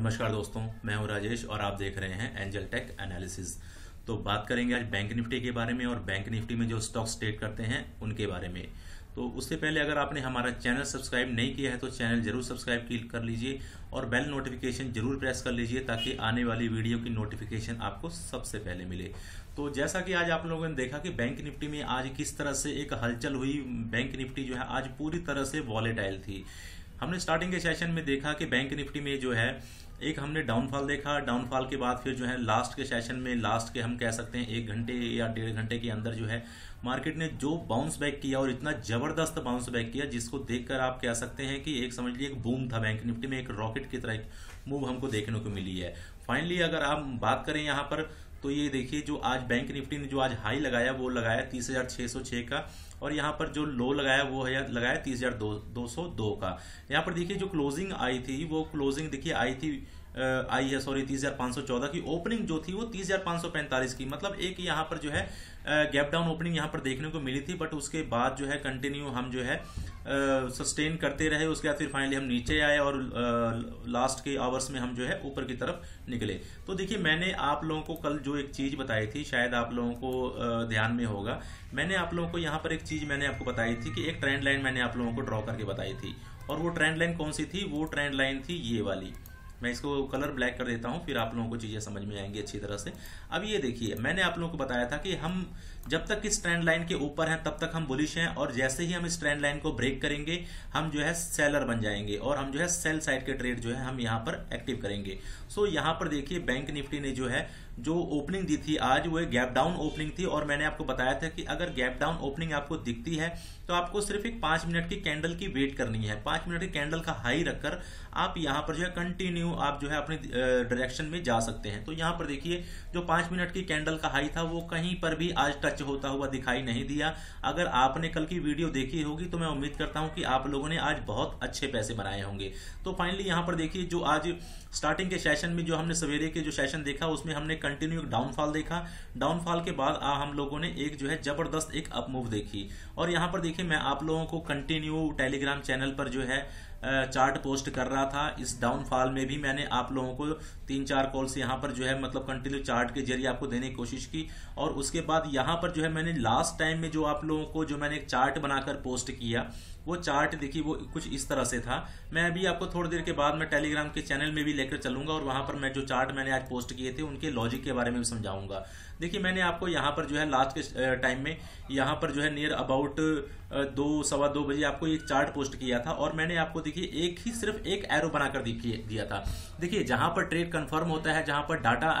नमस्कार दोस्तों, मैं हूं राजेश और आप देख रहे हैं एंजल टेक एनालिसिस। तो बात करेंगे आज बैंक निफ्टी के बारे में और बैंक निफ्टी में जो स्टॉक्स ट्रेड करते हैं उनके बारे में। तो उससे पहले अगर आपने हमारा चैनल सब्सक्राइब नहीं किया है तो चैनल जरूर सब्सक्राइब कर लीजिए और बेल नोटिफिकेशन जरूर प्रेस कर लीजिए ताकि आने वाली वीडियो की नोटिफिकेशन आपको सबसे पहले मिले। तो जैसा कि आज आप लोगों ने देखा कि बैंक निफ्टी में आज किस तरह से एक हलचल हुई। बैंक निफ्टी जो है आज पूरी तरह से वॉलेटाइल थी। हमने स्टार्टिंग के सेशन में देखा कि बैंक निफ्टी में जो है एक हमने डाउनफॉल देखा, डाउनफॉल के बाद फिर जो है लास्ट के सेशन में, लास्ट के हम कह सकते हैं एक घंटे या डेढ़ घंटे के अंदर जो है मार्केट ने जो बाउंस बैक किया और इतना जबरदस्त बाउंस बैक किया जिसको देखकर आप कह सकते हैं कि एक समझ लीजिए एक बूम था बैंक निफ्टी में, एक रॉकेट की तरह एक मूव हमको देखने को मिली है। फाइनली अगर आप बात करें यहाँ पर तो ये देखिए जो आज बैंक निफ्टी ने जो आज हाई लगाया वो लगाया 30,606 का और यहाँ पर जो लो लगाया वो लगाया 30,202 का। यहाँ पर देखिए जो क्लोजिंग आई थी वो क्लोजिंग देखिए आई है 30,514 की, ओपनिंग जो थी वो 30,545 की, मतलब एक यहाँ पर जो है गैप डाउन ओपनिंग यहाँ पर देखने को मिली थी। बट उसके बाद जो है कंटिन्यू हम जो है सस्टेन करते रहे, उसके बाद फिर फाइनली हम नीचे आए और लास्ट के आवर्स में हम जो है ऊपर की तरफ निकले। तो देखिए मैंने आप लोगों को कल जो एक चीज बताई थी, शायद आप लोगों को ध्यान में होगा, मैंने आप लोगों को यहाँ पर एक चीज मैंने आपको बताई थी कि एक ट्रेंड लाइन मैंने आप लोगों को ड्रॉ करके बताई थी और वो ट्रेंड लाइन कौन सी थी, वो ट्रेंड लाइन थी ये वाली। मैं इसको कलर ब्लैक कर देता हूं फिर आप लोगों को चीजें समझ में आएंगी अच्छी तरह से। अब ये देखिए मैंने आप लोगों को बताया था कि हम जब तक इस ट्रेंड लाइन के ऊपर हैं तब तक हम बुलिश हैं और जैसे ही हम इस ट्रेंड लाइन को ब्रेक करेंगे हम जो है सेलर बन जाएंगे और हम जो है सेल साइड के ट्रेड जो है हम यहाँ पर एक्टिव करेंगे। सो यहाँ पर देखिए बैंक निफ्टी ने जो है जो ओपनिंग दी थी आज वो एक गैप डाउन ओपनिंग थी और मैंने आपको बताया था कि अगर गैप डाउन ओपनिंग आपको दिखती है तो आपको सिर्फ एक 5 मिनट की कैंडल की वेट करनी है। 5 मिनट की कैंडल का हाई रखकर आप यहाँ पर जो है कंटिन्यू आप जो है अपने डायरेक्शन में जा सकते हैं। तो यहाँ पर देखिए जो 5 मिनट की कैंडल का हाई था वो कहीं पर भी आज टच होता हुआ दिखाई नहीं दिया। अगर आपने कल की वीडियो देखी होगी तो मैं उम्मीद करता हूँ कि आप लोगों ने आज बहुत अच्छे पैसे बनाए होंगे। तो फाइनली यहाँ पर देखिए जो आज स्टार्टिंग के सेशन में जो हमने सवेरे के जो सेशन देखा उसमें हमने कंटिन्यू डाउनफॉल देखा। डाउनफॉल के बाद हम लोगों ने एक जो है जबरदस्त एक अपमूव देखी और यहाँ पर देखिए मैं आप लोगों को कंटिन्यू टेलीग्राम चैनल पर जो है चार्ट पोस्ट कर रहा था। इस डाउनफॉल में भी मैंने आप लोगों को 3-4 कॉल्स यहाँ पर जो है मतलब कंटिन्यू चार्ट के जरिए आपको देने की कोशिश की और उसके बाद यहाँ पर जो है मैंने लास्ट टाइम में जो आप लोगों को जो मैंने एक चार्ट बनाकर पोस्ट किया वो चार्ट देखिए वो कुछ इस तरह से था। मैं अभी आपको थोड़ी देर के बाद मैं टेलीग्राम के चैनल में भी लेकर चलूंगा और वहां पर मैं जो चार्ट मैंने आज पोस्ट किए थे उनके लॉजिक के बारे में भी समझाऊंगा। देखिए मैंने आपको यहाँ पर जो है लास्ट के टाइम में यहाँ पर जो है नियर अबाउट 2-2:15 बजे आपको एक चार्ट पोस्ट किया था और मैंने आपको देखिए एक ही सिर्फ एक एरो बनाकर दिया था। देखिए जहां पर ट्रेड कंफर्म होता है, जहां पर डाटा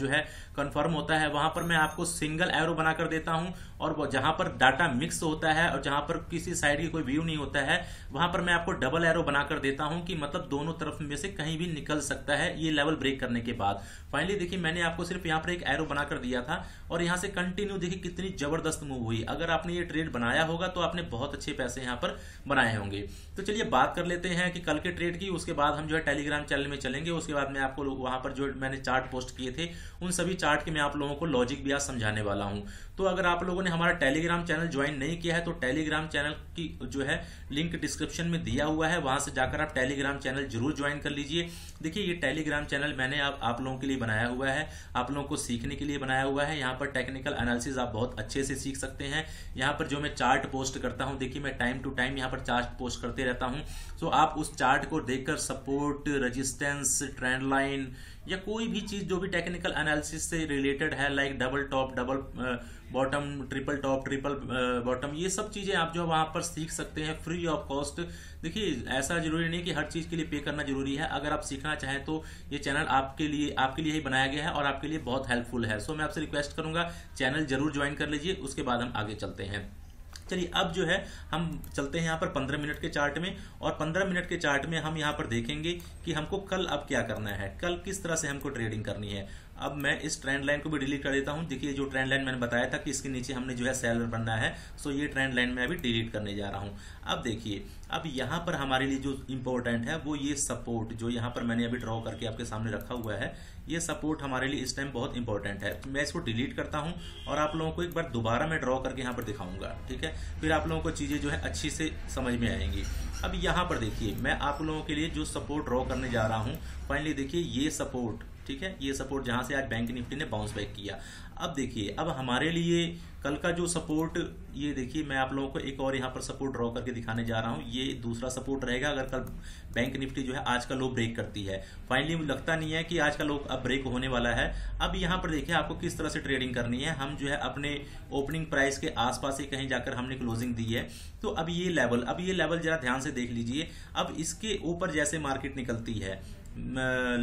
जो है कंफर्म होता है वहां पर मैं आपको सिंगल एरो बनाकर देता हूं और जहां पर डाटा मिक्स होता है और जहां पर किसी साइड की कोई व्यू नहीं होता है वहां पर मैं आपको डबल एरो बनाकर देता हूं कि मतलब दोनों तरफ में से कहीं भी निकल सकता है ये लेवल ब्रेक करने के बाद। फाइनली देखिए मैंने आपको सिर्फ यहां पर एक एरो बनाकर दिया था और यहां से कंटिन्यू देखिए कितनी जबरदस्त मूव हुई। अगर आपने ये ट्रेड बनाया होगा तो आपने बहुत अच्छे पैसे यहां पर बनाए होंगे। तो चलिए बात कर लेते हैं कि कल के ट्रेड की, उसके बाद हम जो है टेलीग्राम चैनल में चलेंगे, उसके बाद मैं आपको वहां पर जो मैंने चार्ट पोस्ट किए थे उन सभी चार्ट के मैं आप लोगों को लॉजिक भी आज समझाने वाला हूं। तो अगर आप लोगों ने हमारा टेलीग्राम चैनल ज्वाइन नहीं किया है तो टेलीग्राम चैनल की जो है लिंक डिस्क्रिप्शन में दिया हुआ है, वहां से जाकर आप टेलीग्राम चैनल जरूर ज्वाइन कर लीजिए। देखिए ये टेलीग्राम चैनल मैंने आप लोगों के लिए बनाया हुआ है, आप लोगों को सीखने के लिए बनाया हुआ है। यहाँ पर टेक्निकल एनालिसिस आप बहुत अच्छे से सीख सकते हैं। यहाँ पर जो मैं चार्ट पोस्ट करता हूँ देखिए मैं टाइम टू टाइम यहाँ पर चार्ट पोस्ट करते रहता हूँ। तो आप उस चार्ट को देखकर सपोर्ट, रेजिस्टेंस, ट्रेंड लाइन या कोई भी चीज जो भी टेक्निकल एनालिसिस से रिलेटेड है like double top, double bottom, triple top, triple bottom, ये सब चीजें आप जो वहां पर सीख सकते हैं फ्री ऑफ कॉस्ट। देखिए ऐसा जरूरी नहीं कि हर चीज के लिए पे करना जरूरी है। अगर आप सीखना चाहें तो ये चैनल आपके लिए ही बनाया गया है और आपके लिए बहुत हेल्पफुल है। सो मैं आपसे रिक्वेस्ट करूंगा चैनल जरूर ज्वाइन कर लीजिए। उसके बाद हम आगे चलते हैं। चलिए अब जो है हम चलते हैं यहाँ पर 15 मिनट के चार्ट में और 15 मिनट के चार्ट में हम यहाँ पर देखेंगे कि हमको कल अब क्या करना है, कल किस तरह से हमको ट्रेडिंग करनी है। अब मैं इस ट्रेंड लाइन को भी डिलीट कर देता हूं। देखिए जो ट्रेंड लाइन मैंने बताया था कि इसके नीचे हमने जो है सेलर बनना है, सो ये ट्रेंड लाइन मैं अभी डिलीट करने जा रहा हूं। अब देखिए अब यहाँ पर हमारे लिए जो इम्पोर्टेंट है वो ये सपोर्ट जो यहाँ पर मैंने अभी ड्रॉ करके आपके सामने रखा हुआ है, ये सपोर्ट हमारे लिए इस टाइम बहुत इंपॉर्टेंट है। मैं इसको डिलीट करता हूँ और आप लोगों को एक बार दोबारा मैं ड्रॉ करके यहाँ पर दिखाऊंगा, ठीक है, फिर आप लोगों को चीज़ें जो है अच्छी से समझ में आएंगी। अब यहाँ पर देखिए मैं आप लोगों के लिए जो सपोर्ट ड्रॉ करने जा रहा हूँ, फाइनली देखिए ये सपोर्ट, ठीक है, ये सपोर्ट जहाँ से आज बैंक निफ्टी ने बाउंस बैक किया। अब देखिए अब हमारे लिए कल का जो सपोर्ट, ये देखिए मैं आप लोगों को एक और यहाँ पर सपोर्ट ड्रॉ करके दिखाने जा रहा हूँ, ये दूसरा सपोर्ट रहेगा। अगर कल बैंक निफ्टी जो है आज का लो ब्रेक करती है, फाइनली मुझे लगता नहीं है कि आज का लो अब ब्रेक होने वाला है। अब यहाँ पर देखिए आपको किस तरह से ट्रेडिंग करनी है। हम जो है अपने ओपनिंग प्राइस के आसपास ही कहीं जाकर हमने क्लोजिंग दी है, तो अब ये लेवल जरा ध्यान से देख लीजिए। अब इसके ऊपर जैसे मार्केट निकलती है,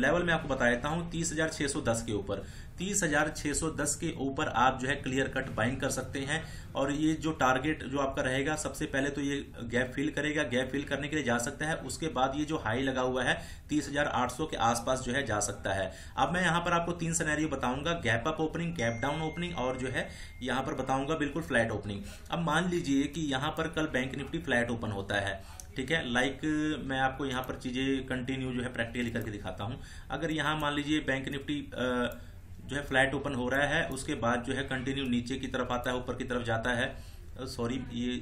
लेवल मैं आपको बता देता हूँ 30,610 के ऊपर, 30,610 के ऊपर आप जो है क्लियर कट बाइंग कर सकते हैं। और ये जो टारगेट जो आपका रहेगा, सबसे पहले तो ये गैप फिल करेगा, गैप फिल करने के लिए जा सकता है। उसके बाद ये जो हाई लगा हुआ है 30,800 के आसपास जो है जा सकता है। अब मैं यहाँ पर आपको तीन सिनेरियो बताऊंगा, gap up opening, gap down opening और जो है यहाँ पर बताऊंगा बिल्कुल फ्लैट ओपनिंग। अब मान लीजिए कि यहाँ पर कल बैंक निफ्टी फ्लैट ओपन होता है, ठीक है, मैं आपको यहाँ पर चीज़ें कंटिन्यू जो है प्रैक्टिकली करके दिखाता हूँ। अगर यहाँ मान लीजिए बैंक निफ्टी जो है फ्लैट ओपन हो रहा है, उसके बाद जो है कंटिन्यू नीचे की तरफ आता है, ऊपर की तरफ जाता है, सॉरी ये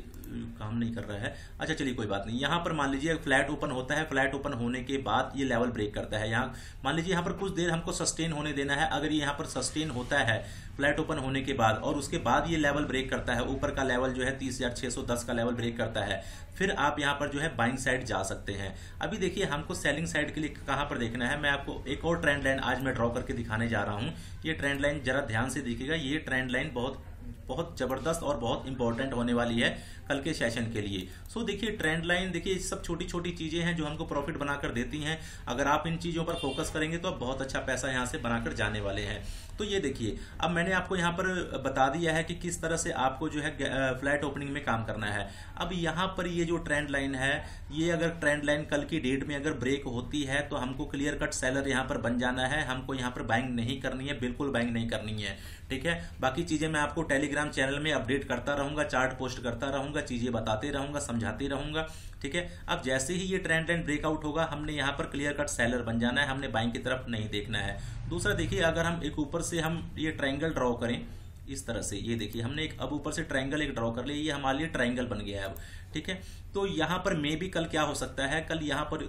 काम नहीं कर रहा है, अच्छा चलिए कोई बात नहीं। यहाँ पर मान लीजिए फ्लैट ओपन होता है, फ्लैट ओपन होने के बाद ये लेवल ब्रेक करता है। यहाँ मान लीजिए यहाँ पर कुछ देर हमको सस्टेन होने देना है। अगर ये यहाँ पर सस्टेन होता है फ्लैट ओपन होने के बाद और उसके बाद ये लेवल ब्रेक करता है, ऊपर का लेवल जो है 30,610 का लेवल ब्रेक करता है, फिर आप यहाँ पर जो है बाइंग साइड जा सकते हैं। अभी देखिए हमको सेलिंग साइड के लिए कहाँ पर देखना है, मैं आपको एक और ट्रेंड लाइन आज मैं ड्रॉ करके दिखाने जा रहा हूँ। ये ट्रेंड लाइन जरा ध्यान से देखिएगा, ये ट्रेंड लाइन बहुत जबरदस्त और बहुत इंपॉर्टेंट होने वाली है कल के सेशन के लिए। सो देखिए ट्रेंड लाइन, देखिए सब छोटी छोटी चीजें हैं जो हमको प्रॉफिट बनाकर देती हैं। अगर आप इन चीजों पर फोकस करेंगे तो आप बहुत अच्छा पैसा यहाँ से बनाकर जाने वाले हैं। तो ये देखिए अब मैंने आपको यहाँ पर बता दिया है कि किस तरह से आपको जो है फ्लैट ओपनिंग में काम करना है। अब यहाँ पर ये जो ट्रेंड लाइन है, ये अगर ट्रेंड लाइन कल की डेट में अगर ब्रेक होती है तो हमको क्लियर कट सेलर यहाँ पर बन जाना है, हमको यहाँ पर बाइंग नहीं करनी है, बिल्कुल बाइंग नहीं करनी है, ठीक है। बाकी चीजें मैं आपको टेलीग्राम चैनल में अपडेट करता रहूंगा, चार्ट पोस्ट करता रहूंगा, चीजें बताते रहूंगा, समझाते रहूंगा, ठीक है। अब जैसे ही ये ट्रेंड लाइन ब्रेकआउट होगा हमने यहाँ पर क्लियर कट सेलर बन जाना है, हमने बाइंग की तरफ नहीं देखना है। दूसरा देखिए अगर हम एक ऊपर से हम ये ट्रायंगल ड्रॉ करें इस तरह से, ये देखिए हमने एक अब ऊपर से ट्रायंगल एक ड्रॉ कर लिया, ये हमारे लिए ट्रायंगल बन गया है अब, ठीक है। तो यहाँ पर मे भी कल क्या हो सकता है, कल यहाँ पर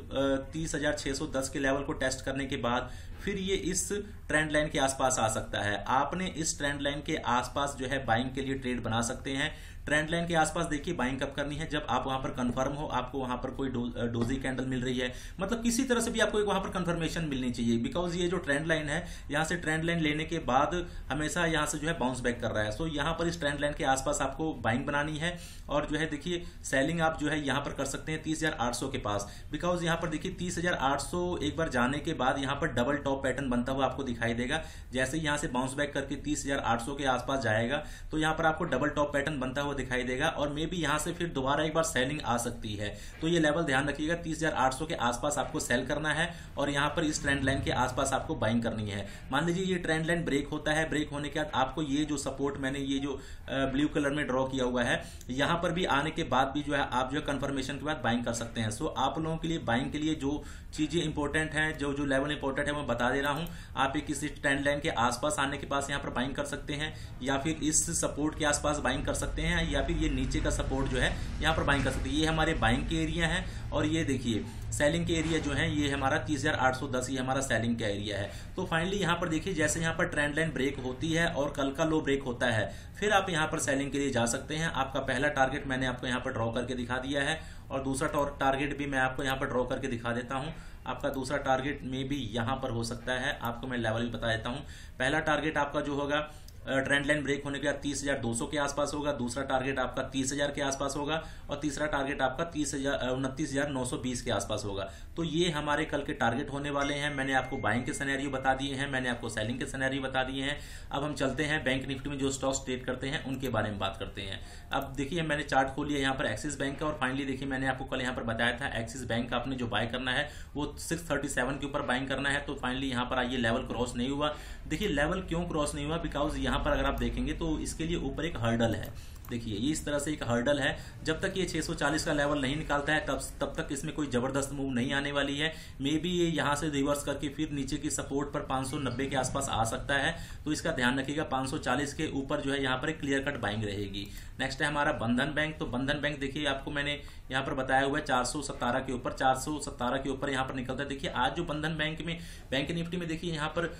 30,610 के लेवल को टेस्ट करने के बाद फिर ये इस ट्रेंड लाइन के आसपास आ सकता है। आपने इस ट्रेंड लाइन के आसपास जो है बाइंग के लिए ट्रेड बना सकते हैं। ट्रेंड लाइन के आसपास देखिए बाइंग कब करनी है, जब आप वहां पर कंफर्म हो, आपको वहां पर कोई डोजी कैंडल मिल रही है, मतलब किसी तरह से भी आपको वहां पर कंफर्मेशन मिलनी चाहिए। बिकॉज ये जो ट्रेंड लाइन है, यहाँ से ट्रेंड लाइन लेने के बाद हमेशा यहाँ से जो है बाउंस बैक कर रहा है। सो यहाँ पर इस ट्रेंड लाइन के आसपास आपको बाइंग बनानी है और जो है देखिए सेलिंग आप जो है यहाँ पर कर सकते हैं 30,800 के पास। बिकॉज यहाँ पर देखिए 30,800 एक बार जाने के बाद यहाँ पर डबल टॉप पैटर्न बनता हुआ आपको दिखाई देगा। जैसे यहाँ से बाउंस बैक करके 30,800 के आसपास जाएगा तो यहाँ पर आपको डबल टॉप पैटर्न बनता हुआ दिखाई देगा और मे बी यहाँ से फिर दोबारा एक बार सेलिंग आ सकती है। तो ये लेवल ध्यान रखिएगा, 30,800 के आसपास आपको सेल करना है और यहाँ पर इस ट्रेंड लाइन के आसपास आपको बाइंग करनी है। मान लीजिए ये ट्रेंड लाइन ब्रेक होता है, ब्रेक होने के बाद आपको ये जो सपोर्ट मैंने ये जो ब्लू कलर में ड्रॉ किया हुआ है, यहाँ पर भी आने के बाद भी जो है आप जो कंफर्मेशन के बाद बाइंग कर सकते हैं। सो आप लोगों के लिए बाइंग के लिए जो चीजें इंपॉर्टेंट हैं, जो लेवल इंपॉर्टेंट है मैं बता दे रहा हूं। आप एक किसी ट्रेंड लाइन के आसपास आने के पास यहाँ पर बाइंग कर सकते हैं, या फिर इस सपोर्ट के आसपास बाइंग कर सकते हैं, या फिर ये नीचे का सपोर्ट जो है यहाँ पर बाइंग कर सकते हैं। ये हमारे बाइंग के एरिया है और ये देखिए सेलिंग के एरिया जो है ये हमारा 30,810 ये हमारा सेलिंग का एरिया है। तो फाइनली यहाँ पर देखिए जैसे यहाँ पर ट्रेंड लाइन ब्रेक होती है और कल का लो ब्रेक होता है, फिर आप यहाँ पर सेलिंग के लिए जा सकते हैं। आपका पहला टारगेट मैंने आपको यहाँ पर ड्रॉ करके दिखा दिया है और दूसरा टारगेट भी मैं आपको यहाँ पर ड्रॉ करके दिखा देता हूँ। आपका दूसरा टारगेट में भी यहाँ पर हो सकता है, आपको मैं लेवल भी बता देता हूँ। पहला टारगेट आपका जो होगा ट्रेंड लाइन ब्रेक होने के बाद 30,200 के आसपास होगा, दूसरा टारगेट आपका 30,000 के आसपास होगा और तीसरा टारगेट आपका 29,920 के आसपास होगा। तो ये हमारे कल के टारगेट होने वाले हैं। मैंने आपको बाइंग के सिनेरियो बता दिए हैं, मैंने आपको सेलिंग के सिनेरियो बता दिए हैं। अब हम चलते हैं बैंक निफ्टी में जो स्टॉक्स ट्रेड करते हैं उनके बारे में बात करते हैं। अब देखिए मैंने चार्ट खोलिया यहाँ पर एक्सिस बैंक का और फाइनली देखिए मैंने आपको कल यहाँ पर बताया था एक्सिस बैंक का आपने जो बाय करना है वो 637 के ऊपर बाइंग करना है। तो फाइनली यहाँ पर आइए लेवल क्रॉस नहीं हुआ। देखिए लेवल क्यों क्रॉस नहीं हुआ, बिकॉज यहाँ पर अगर आप देखेंगे तो इसके लिए ऊपर एक हर्डल है। देखिए ये इस तरह से एक हर्डल है, जब तक ये 640 का लेवल नहीं निकालता है तब तक इसमें कोई जबरदस्त मूव नहीं आने वाली है। मे बी ये यहाँ से रिवर्स करके फिर नीचे की सपोर्ट पर 590 के आसपास आ सकता है, तो इसका ध्यान रखिएगा। 540 के ऊपर जो है यहाँ पर एक क्लियर कट बाइंग रहेगी। नेक्स्ट है हमारा बंधन बैंक। तो बंधन बैंक देखिए आपको मैंने यहाँ पर बताया हुआ है 417 के ऊपर, 417 के ऊपर यहाँ पर निकलता है। देखिए आज जो बंधन बैंक में बैंक निफ्टी में देखिए यहाँ पर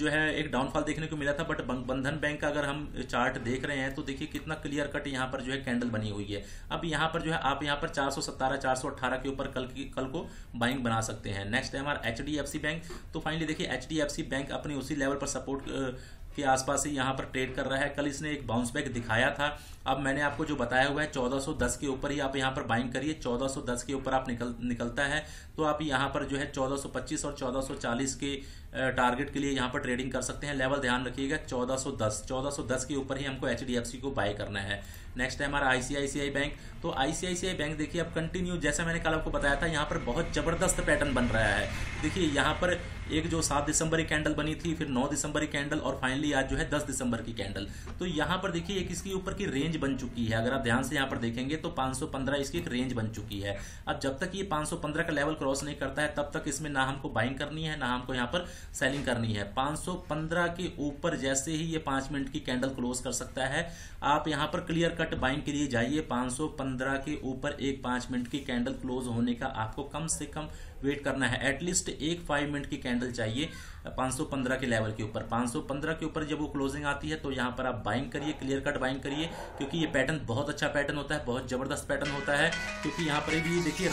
जो है एक डाउनफॉल देखने को मिला था, बट बंधन बैंक का अगर हम चार्ट देख रहे हैं तो देखिए कितना क्लियर कट यहाँ पर जो है कैंडल बनी हुई है। अब यहाँ पर जो है आप यहाँ पर 417, 418 के ऊपर कल को बाइंग बना सकते हैं। नेक्स्ट है हमारा HDFC बैंक। तो फाइनली देखिए HDFC बैंक अपने उसी लेवल पर सपोर्ट के आसपास ही यहाँ पर ट्रेड कर रहा है। कल इसने एक बाउंस बैक दिखाया था। अब मैंने आपको जो बताया हुआ है 1410 के ऊपर ही आप यहाँ पर बाइंग करिए। 1410 के ऊपर आप निकलता है तो आप यहाँ पर जो है 1425 और 1440 के टारगेट के लिए यहाँ पर ट्रेडिंग कर सकते हैं। लेवल ध्यान रखिएगा 1410 के ऊपर ही हमको HDFC को बाय करना है। नेक्स्ट है हमारा ICICI बैंक। तो ICICI बैंक देखिए अब कंटिन्यू जैसा मैंने कल आपको बताया था यहाँ पर बहुत जबरदस्त पैटर्न बन रहा है। देखिए यहाँ पर एक जो 7 दिसंबर की कैंडल बनी थी, फिर 9 दिसंबर की कैंडल और फाइनली आज जो है 10 दिसंबर की कैंडल। तो यहाँ पर देखिए एक इसकी ऊपर की रेंज बन चुकी है। अगर आप ध्यान से यहाँ पर देखेंगे तो 515 इसकी एक रेंज बन चुकी है। अब जब तक ये 515 का लेवल क्रॉस नहीं करता है तब तक इसमें ना हमको बाइंग करनी है ना हमको यहाँ पर सेलिंग करनी है। 515 के ऊपर जैसे ही ये 5 मिनट की कैंडल क्लोज कर सकता है आप यहाँ पर क्लियर कट बाइंग के लिए जाइए। 515 के ऊपर एक 5 मिनट की कैंडल क्लोज होने का आपको कम से कम वेट करना है। एटलीस्ट एक 5 मिनट की कैंडल चाहिए 515 के लेवल के ऊपर। 515 के ऊपर जब वो क्लोजिंग आती है तो यहाँ पर आप बाइंग करिए, क्लियर कट बाइंग करिए, क्योंकि ये पैटर्न बहुत अच्छा पैटर्न होता है, बहुत जबरदस्त पैटर्न होता है। क्योंकि यहाँ पर भी देखिए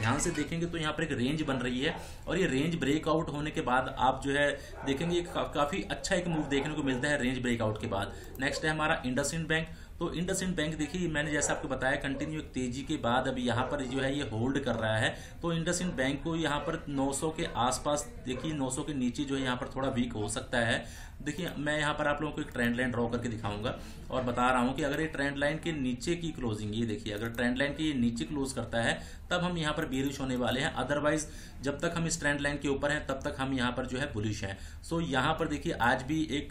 ध्यान से देखेंगे तो यहाँ पर एक रेंज बन रही है और ये रेंज ब्रेकआउट होने के बाद आप जो है देखेंगे काफ़ी अच्छा एक मूव देखने को मिलता है रेंज ब्रेकआउट के बाद। नेक्स्ट है हमारा इंडस इंड बैंक। तो इंडस इंड बैंक देखिए मैंने जैसा आपको बताया कंटिन्यू एक तेजी के बाद अभी यहाँ पर जो है ये होल्ड कर रहा है। तो इंडस इंड बैंक को यहाँ पर 900 के आसपास देखिए 900 के नीचे जो है यहाँ पर थोड़ा वीक हो सकता है। देखिए मैं यहाँ पर आप लोगों को एक ट्रेंड लाइन ड्रॉ करके दिखाऊंगा और बता रहा हूँ कि अगर ये ट्रेंड लाइन के नीचे की क्लोजिंग ये देखिए अगर ट्रेंड लाइन के नीचे क्लोज करता है तब हम यहाँ पर बेरिश होने वाले हैं। अदरवाइज जब तक हम इस ट्रेंड लाइन के ऊपर हैं तब तक हम यहाँ पर जो है बुलिश हैं। सो यहाँ पर देखिए आज भी एक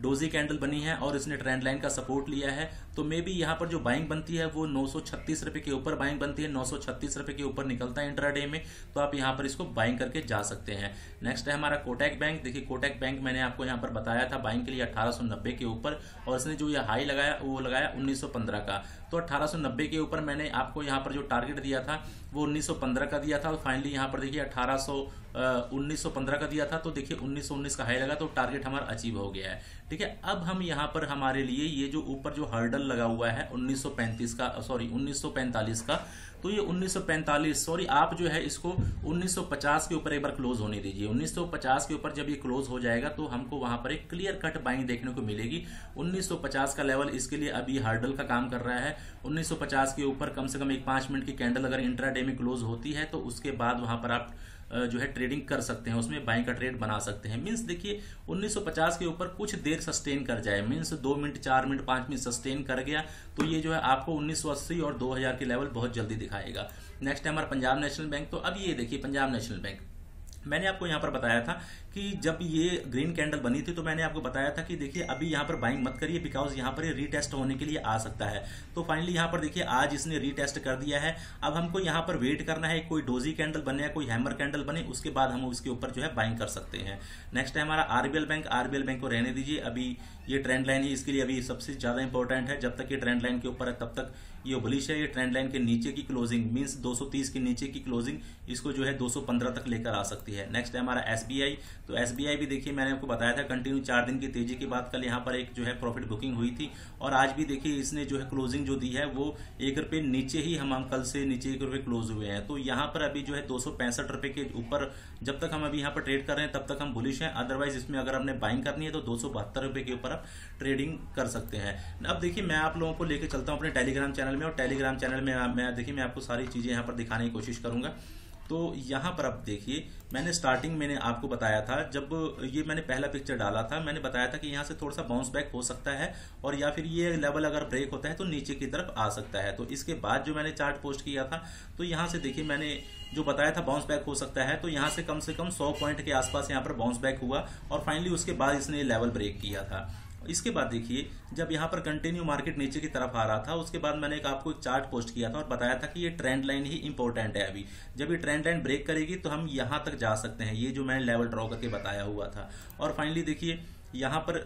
डोजी कैंडल बनी है और इसने ट्रेंड लाइन का सपोर्ट लिया है। तो मे बी यहाँ पर जो बाइंग बनती है वो 936 रुपये के ऊपर बाइंग बनती है। 936 रुपये के ऊपर निकलता है इंट्राडे में, तो आप यहाँ पर इसको बाइंग करके जा सकते हैं। नेक्स्ट है हमारा कोटक बैंक। देखिए कोटक बैंक मैंने आपको यहाँ पर बताया था बाइंग के लिए 1890 के ऊपर और इसने जो ये हाई लगाया वो लगाया 1915 का। तो 1890 के ऊपर मैंने आपको यहाँ पर जो टारगेट दिया था वो 1915 का दिया था और फाइनली यहाँ पर देखिए 1915 का दिया था। तो देखिए 1919 का हाई लगा तो टारगेट हमारा अचीव हो गया है। ठीक है, अब हम यहाँ पर हमारे लिए ये जो ऊपर जो हर्डल लगा हुआ है 1935 का, सॉरी 1945 का, तो ये 1945 सॉरी आप जो है इसको 1950 के ऊपर एक बार क्लोज होने दीजिए। 1950 के ऊपर जब ये क्लोज हो जाएगा तो हमको वहाँ पर एक क्लियर कट बाइंग देखने को मिलेगी। 1950 का लेवल इसके लिए अभी हर्डल का काम कर रहा है। 1950 के ऊपर कम से कम एक 5 मिनट की कैंडल अगर इंट्राडे में क्लोज होती है तो उसके बाद वहाँ पर आप जो है ट्रेडिंग कर सकते हैं, उसमें बाइंग का ट्रेड बना सकते हैं। मीन्स देखिए 1950 के ऊपर कुछ देर सस्टेन कर जाए, means 2 minute 4 minute 5 minute sustain कर गया तो ये जो है आपको 1980 और 2000 के लेवल बहुत जल्दी दिखाएगा। नेक्स्ट है हमारा पंजाब नेशनल बैंक। तो अब ये देखिए पंजाब नेशनल बैंक मैंने आपको यहाँ पर बताया था कि जब ये ग्रीन कैंडल बनी थी तो मैंने आपको बताया था कि देखिए अभी यहाँ पर बाइंग मत करिए बिकॉज यहाँ पर ये रीटेस्ट होने के लिए आ सकता है। तो फाइनली यहाँ पर देखिए आज इसने रीटेस्ट कर दिया है। अब हमको यहाँ पर वेट करना है कोई डोजी कैंडल बने या कोई हैमर कैंडल बने, उसके बाद हम उसके ऊपर जो है बाइंग कर सकते हैं। नेक्स्ट है हमारा RBL बैंक। RBL बैंक को रहने दीजिए, अभी ये ट्रेंड लाइन ही इसके लिए अभी सबसे ज़्यादा इंपॉर्टेंट है। जब तक ये ट्रेंड लाइन के ऊपर है तब तक ये बुलिश है। ये ट्रेंड लाइन के नीचे की क्लोजिंग मीन्स 230 के नीचे की क्लोजिंग इसको जो है 215 तक लेकर आ सकती है। नेक्स्ट है हमारा SBI। तो SBI भी देखिए मैंने आपको बताया था कंटिन्यू 4 दिन की तेजी के बाद कल यहाँ पर एक जो है प्रॉफिट बुकिंग हुई थी और आज भी देखिए इसने जो है क्लोजिंग जो दी है वो 1 रुपये नीचे ही हम कल से नीचे 1 रुपये क्लोज हुए हैं। तो यहाँ पर अभी जो है 265 रुपये के ऊपर जब तक हम अभी यहाँ पर ट्रेड कर रहे हैं तब तक हम बुलिश हैं, अदरवाइज इसमें अगर हमने बाइंग करनी है तो 272 रुपये के ऊपर आप ट्रेडिंग कर सकते हैं। अब देखिए मैं आप लोगों को लेकर चलता हूँ अपने टेलीग्राम चैनल में, और टेलीग्राम चैनल में मैं देखिए मैं आपको सारी चीज़ें यहाँ पर दिखाने की कोशिश करूँगा। तो यहाँ पर आप देखिए मैंने स्टार्टिंग मैंने आपको बताया था, जब ये मैंने पहला पिक्चर डाला था मैंने बताया था कि यहाँ से थोड़ा सा बाउंस बैक हो सकता है और या फिर ये लेवल अगर ब्रेक होता है तो नीचे की तरफ आ सकता है। तो इसके बाद जो मैंने चार्ट पोस्ट किया था तो यहाँ से देखिए मैंने जो बताया था बाउंस बैक हो सकता है, तो यहाँ से कम 100 पॉइंट के आसपास यहाँ पर बाउंस बैक हुआ और फाइनली उसके बाद इसने लेवल ब्रेक किया था। इसके बाद देखिए जब यहाँ पर कंटिन्यू मार्केट नीचे की तरफ आ रहा था उसके बाद मैंने आपको एक चार्ट पोस्ट किया था और बताया था कि ये ट्रेंड लाइन ही इंपॉर्टेंट है। अभी जब ये ट्रेंड लाइन ब्रेक करेगी तो हम यहाँ तक जा सकते हैं, ये जो मैंने लेवल ड्रॉ करके बताया हुआ था। और फाइनली देखिए यहाँ पर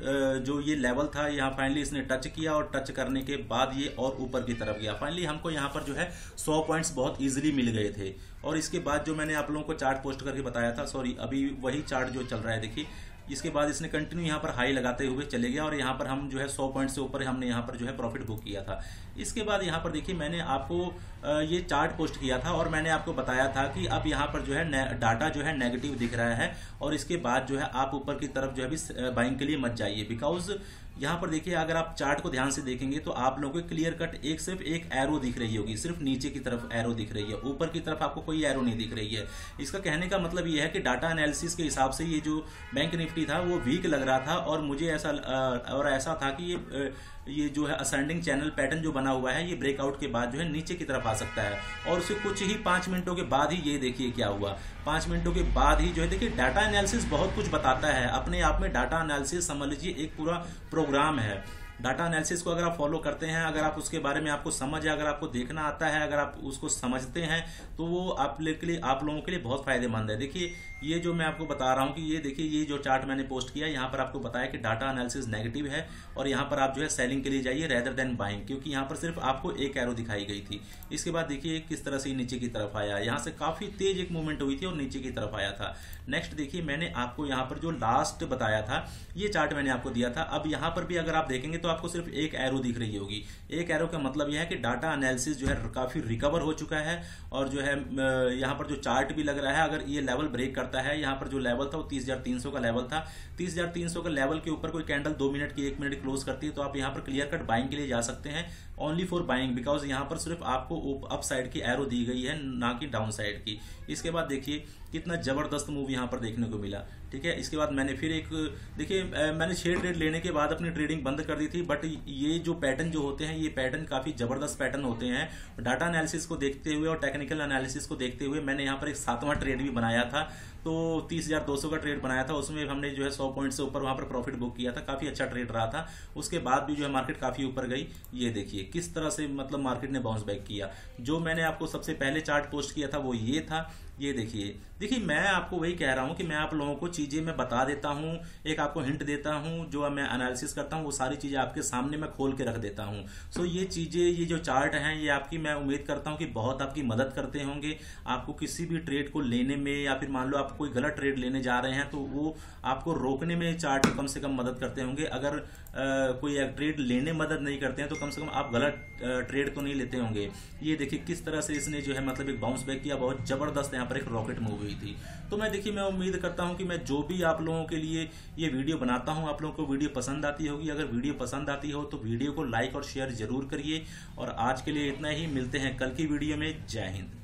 जो ये लेवल था यहाँ फाइनली इसने टच किया और टच करने के बाद ये और ऊपर की तरफ गया। फाइनली हमको यहाँ पर जो है 100 पॉइंट्स बहुत इजीली मिल गए थे। और इसके बाद जो मैंने आप लोगों को चार्ट पोस्ट करके बताया था, सॉरी अभी वही चार्ट जो चल रहा है देखिए, इसके बाद इसने कंटिन्यू यहाँ पर हाई लगाते हुए चले गया और यहाँ पर हम जो है 100 पॉइंट से ऊपर हमने यहाँ पर जो है प्रॉफिट बुक किया था। इसके बाद यहाँ पर देखिए मैंने आपको ये चार्ट पोस्ट किया था और मैंने आपको बताया था कि अब यहाँ पर जो है डाटा जो है नेगेटिव दिख रहा है और इसके बाद जो है आप ऊपर की तरफ जो है अभी बाइंग के लिए मत जाइए, बिकॉज यहाँ पर देखिए अगर आप चार्ट को ध्यान से देखेंगे तो आप लोगों को क्लियर कट एक सिर्फ एक एरो दिख रही होगी, सिर्फ नीचे की तरफ एरो दिख रही है, ऊपर की तरफ आपको कोई एरो नहीं दिख रही है। इसका कहने का मतलब ये है कि डाटा एनालिसिस के हिसाब से ये जो बैंक निफ्टी था वो वीक लग रहा था और मुझे ऐसा था कि ये जो है असेंडिंग चैनल पैटर्न जो बना हुआ है ये ब्रेकआउट के बाद जो है नीचे की तरफ आ सकता है। और उसे कुछ ही 5 मिनटों के बाद ही ये देखिए क्या हुआ, 5 मिनटों के बाद ही जो है देखिए डाटा एनालिसिस बहुत कुछ बताता है। अपने आप में डाटा एनालिसिस समझ लीजिए एक पूरा प्रोग्राम है। डाटा एनालिसिस को अगर आप फॉलो करते हैं, अगर आप उसके बारे में आपको समझ है, अगर आपको देखना आता है, अगर आप उसको समझते हैं तो वो आप लोगों के लिए बहुत फायदेमंद है। देखिए ये जो मैं आपको बता रहा हूँ कि ये देखिए ये जो चार्ट मैंने पोस्ट किया यहाँ पर आपको बताया कि डाटा एनालिसिस नेगेटिव है और यहाँ पर आप जो है सेलिंग के लिए जाइए रेदर देन बाइंग, क्योंकि यहाँ पर सिर्फ आपको एक एरो दिखाई गई थी। इसके बाद देखिए किस तरह से नीचे की तरफ आया, यहाँ से काफ़ी तेज एक मूवमेंट हुई थी और नीचे की तरफ आया था। नेक्स्ट देखिए मैंने आपको यहाँ पर जो लास्ट बताया था ये चार्ट मैंने आपको दिया था। अब यहाँ पर भी अगर आप देखेंगे तो आपको सिर्फ एक एरो दिख रही होगी। एक एरो का मतलब यह है कि डाटा एनालिसिस जो है काफी रिकवर हो चुका है और जो है यहाँ पर जो चार्ट भी लग रहा है अगर ये लेवल ब्रेक करता है, यहाँ पर जो लेवल था वो 30,300 का लेवल था। 30,300 का लेवल के ऊपर कोई कैंडल 2 मिनट की 1 मिनट क्लोज करती है तो आप यहाँ पर क्लियर कट बाइंग के लिए जा सकते हैं, ओनली फॉर बाइंग, बिकॉज यहाँ पर सिर्फ आपको अप साइड की एरो दी गई है ना कि डाउन साइड की। इसके बाद देखिए कितना जबरदस्त मूव यहाँ पर देखने को मिला, ठीक है। इसके बाद मैंने फिर एक देखिए मैंने 6 ट्रेड लेने के बाद अपनी ट्रेडिंग बंद कर दी थी, बट ये जो पैटर्न जो होते हैं ये पैटर्न काफ़ी ज़बरदस्त पैटर्न होते हैं। डाटा एनालिसिस को देखते हुए और टेक्निकल एनालिसिस को देखते हुए मैंने यहाँ पर एक 7वां ट्रेड भी बनाया था, तो 30,200 का ट्रेड बनाया था, उसमें हमने जो है 100 पॉइंट से ऊपर वहाँ पर प्रॉफिट बुक किया था, काफ़ी अच्छा ट्रेड रहा था। उसके बाद भी जो है मार्केट काफ़ी ऊपर गई, ये देखिए किस तरह से मतलब मार्केट ने बाउंस बैक किया। जो मैंने आपको सबसे पहले चार्ट पोस्ट किया था वो ये था, ये देखिए मैं आपको वही कह रहा हूँ कि मैं आप लोगों को चीज़ें मैं बता देता हूँ, एक आपको हिंट देता हूँ, जो मैं एनालिसिस करता हूँ वो सारी चीज़ें आपके सामने मैं खोल के रख देता हूँ। सो ये चीज़ें ये जो चार्ट हैं ये आपकी मैं उम्मीद करता हूँ कि बहुत आपकी मदद करते होंगे, आपको किसी भी ट्रेड को लेने में या फिर मान लो आप कोई गलत ट्रेड लेने जा रहे हैं तो वो आपको रोकने में चार्ट कम से कम मदद करते होंगे। अगर कोई ट्रेड लेने मदद नहीं करते हैं तो कम से कम आप गलत ट्रेड तो नहीं लेते होंगे। ये देखिए किस तरह से इसने जो है मतलब एक बाउंस बैक किया, बहुत ज़बरदस्त यहाँ पर एक रॉकेट मूव हुई थी। तो मैं उम्मीद करता हूं कि मैं जो भी आप लोगों के लिए ये वीडियो बनाता हूं आप लोगों को वीडियो पसंद आती होगी। अगर वीडियो पसंद आती हो तो वीडियो को लाइक और शेयर जरूर करिए। और आज के लिए इतना ही, मिलते हैं कल की वीडियो में। जय हिंद।